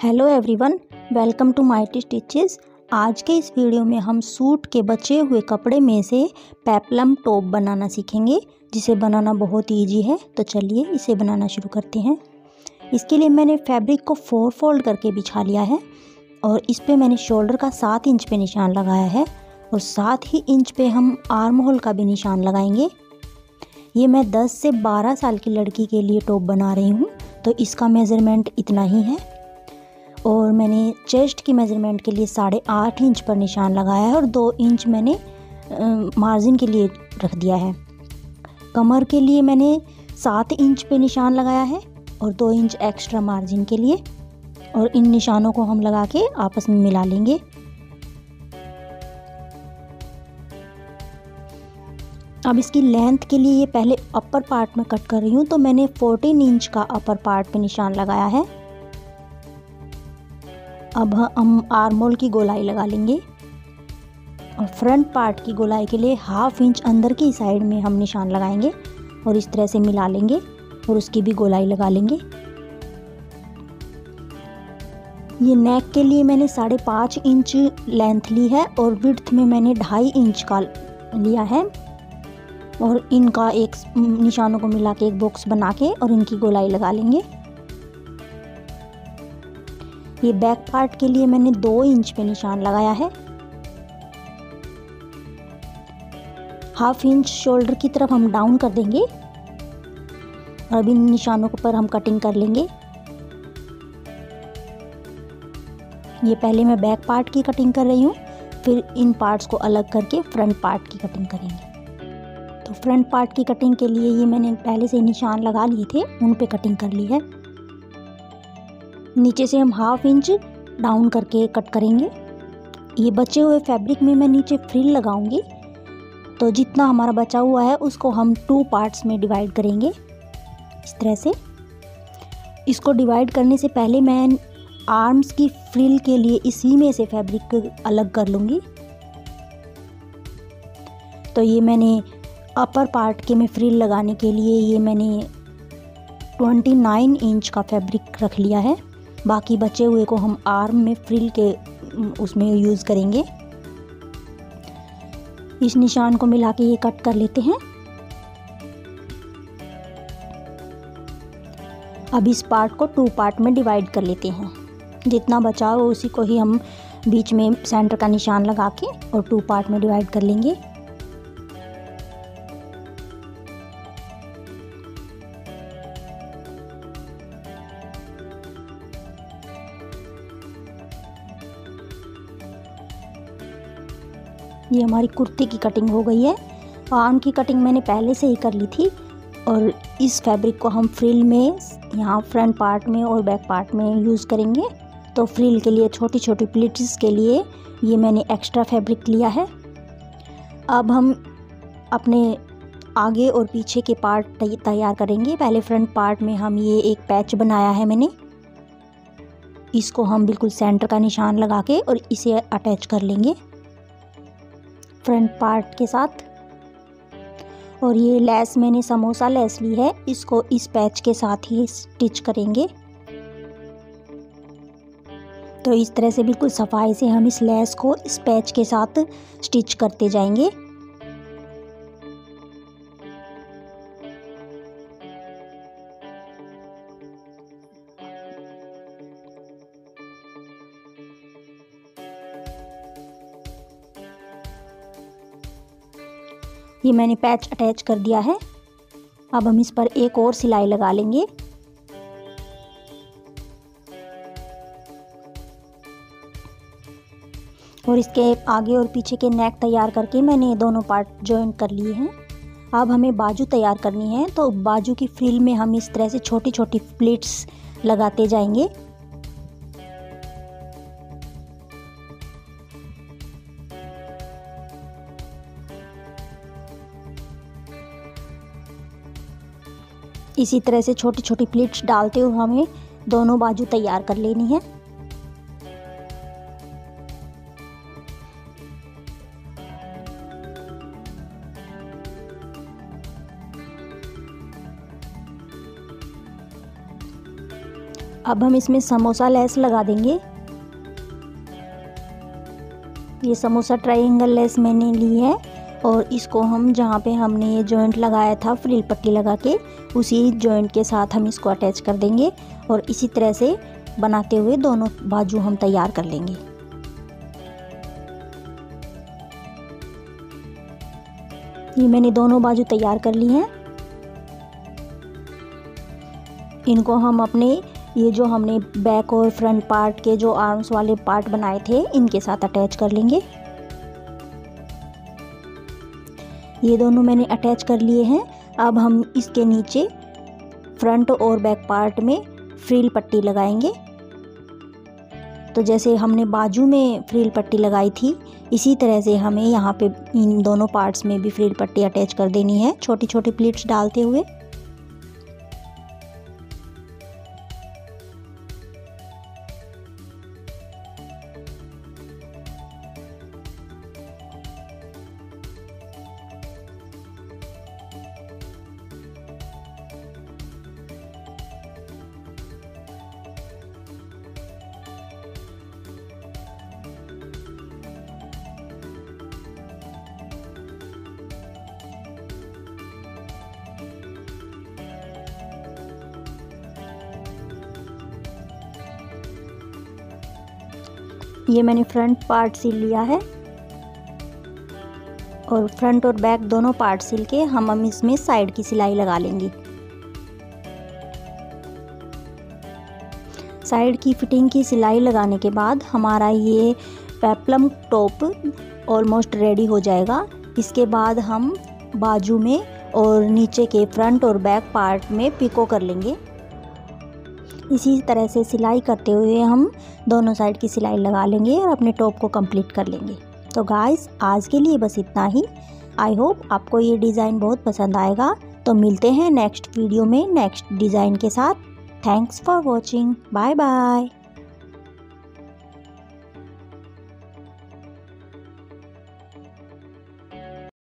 Hello everyone, welcome to mighty stitches. आज के इस वीडियो में हम सूट के बचे हुए कपड़े में से पेप्लम टॉप बनाना सीखेंगे, जिसे बनाना बहुत इजी है। तो चलिए इसे बनाना शुरू करते हैं। इसके लिए मैंने फैब्रिक को 4 फोल्ड करके बिछा लिया है और इस पे मैंने शोल्डर का 7 इंच पे निशान लगाया है और साथ ही इंच पे हम आर्म होल का भी निशान लगाएंगे। ये मैं 10 से 12 साल की लड़की के लिए टॉप बना रही हूँ, तो इसका मेज़रमेंट इतना ही है। और मैंने चेस्ट की मेज़रमेंट के लिए 8.5 इंच पर निशान लगाया है और 2 इंच मैंने मार्जिन के लिए रख दिया है। कमर के लिए मैंने 7 इंच पे निशान लगाया है और 2 इंच एक्स्ट्रा मार्जिन के लिए, और इन निशानों को हम लगा के आपस में मिला लेंगे। अब इसकी लेंथ के लिए ये पहले अपर पार्ट में कट कर रही हूँ, तो मैंने 14 इंच का अपर पार्ट पे निशान लगाया है। अब हम आर्म होल की गोलाई लगा लेंगे और फ्रंट पार्ट की गोलाई के लिए 1/2 इंच अंदर की साइड में हम निशान लगाएंगे और इस तरह से मिला लेंगे और उसकी भी गोलाई लगा लेंगे। ये नेक के लिए मैंने 5.5 इंच लेंथ ली है और विड्थ में मैंने 2.5 इंच का लिया है, और इनका एक निशानों को मिला के एक बॉक्स बना के और इनकी गोलाई लगा लेंगे। ये बैक पार्ट के लिए मैंने 2 इंच पे निशान लगाया है। 1/2 इंच शोल्डर की तरफ हम डाउन कर देंगे और अब इन निशानों पर हम कटिंग कर लेंगे। ये पहले मैं बैक पार्ट की कटिंग कर रही हूँ, फिर इन पार्ट्स को अलग करके फ्रंट पार्ट की कटिंग करेंगे। तो फ्रंट पार्ट की कटिंग के लिए ये मैंने पहले से निशान लगा लिए थे, उन पे कटिंग कर ली है। नीचे से हम 1/2 इंच डाउन करके कट करेंगे। ये बचे हुए फैब्रिक में मैं नीचे फ्रिल लगाऊंगी, तो जितना हमारा बचा हुआ है उसको हम 2 पार्ट्स में डिवाइड करेंगे इस तरह से। इसको डिवाइड करने से पहले मैं आर्म्स की फ्रिल के लिए इसी में से फैब्रिक अलग कर लूँगी। तो ये मैंने अपर पार्ट के में फ्रिल लगाने के लिए ये मैंने 29 इंच का फैब्रिक रख लिया है, बाकी बचे हुए को हम आर्म में फ्रिल के उसमें यूज़ करेंगे। इस निशान को मिला के ये कट कर लेते हैं। अब इस पार्ट को 2 पार्ट में डिवाइड कर लेते हैं। जितना बचा हो उसी को ही हम बीच में सेंटर का निशान लगा के और 2 पार्ट में डिवाइड कर लेंगे। ये हमारी कुर्ती की कटिंग हो गई है। आर्म की कटिंग मैंने पहले से ही कर ली थी और इस फैब्रिक को हम फ्रिल में यहाँ फ्रंट पार्ट में और बैक पार्ट में यूज़ करेंगे। तो फ्रिल के लिए छोटी छोटी प्लीट्स के लिए ये मैंने एक्स्ट्रा फैब्रिक लिया है। अब हम अपने आगे और पीछे के पार्ट तैयार करेंगे। पहले फ्रंट पार्ट में हम ये एक पैच बनाया है मैंने, इसको हम बिल्कुल सेंटर का निशान लगा के और इसे अटैच कर लेंगे फ्रंट पार्ट के साथ। और ये लेस मैंने समोसा लेस ली है, इसको इस पैच के साथ ही स्टिच करेंगे। तो इस तरह से बिल्कुल सफाई से हम इस लेस को इस पैच के साथ स्टिच करते जाएंगे। ये मैंने पैच अटैच कर दिया है। अब हम इस पर एक और सिलाई लगा लेंगे। और इसके आगे और पीछे के नेक तैयार करके मैंने ये दोनों पार्ट जॉइन कर लिए हैं। अब हमें बाजू तैयार करनी है, तो बाजू की फ्रिल में हम इस तरह से छोटी छोटी प्लीट्स लगाते जाएंगे। इसी तरह से छोटी छोटी प्लीट्स डालते हुए हमें दोनों बाजू तैयार कर लेनी है। अब हम इसमें समोसा लेस लगा देंगे। ये समोसा ट्रायंगल लेस मैंने ली है और इसको हम जहाँ पे हमने ये जॉइंट लगाया था फ्रिल पट्टी लगा के उसी जॉइंट के साथ हम इसको अटैच कर देंगे और इसी तरह से बनाते हुए दोनों बाजू हम तैयार कर लेंगे। ये मैंने दोनों बाजू तैयार कर ली हैं। इनको हम अपने ये जो हमने बैक और फ्रंट पार्ट के जो आर्म्स वाले पार्ट बनाए थे इनके साथ अटैच कर लेंगे। ये दोनों मैंने अटैच कर लिए हैं। अब हम इसके नीचे फ्रंट और बैक पार्ट में फ्रिल पट्टी लगाएंगे। तो जैसे हमने बाजू में फ्रिल पट्टी लगाई थी इसी तरह से हमें यहाँ पे इन दोनों पार्ट्स में भी फ्रिल पट्टी अटैच कर देनी है छोटी छोटी प्लीट्स डालते हुए। ये मैंने फ्रंट पार्ट सिल लिया है और फ्रंट और बैक दोनों पार्ट सिल के हम इसमें साइड की सिलाई लगा लेंगे। साइड की फिटिंग की सिलाई लगाने के बाद हमारा ये पेप्लम टॉप ऑलमोस्ट रेडी हो जाएगा। इसके बाद हम बाजू में और नीचे के फ्रंट और बैक पार्ट में पिको कर लेंगे। इसी तरह से सिलाई करते हुए हम दोनों साइड की सिलाई लगा लेंगे और अपने टॉप को कंप्लीट कर लेंगे। तो गाइस आज के लिए बस इतना ही। आई होप आपको ये डिज़ाइन बहुत पसंद आएगा। तो मिलते हैं नेक्स्ट वीडियो में नेक्स्ट डिज़ाइन के साथ। Thanks for watching. Bye bye.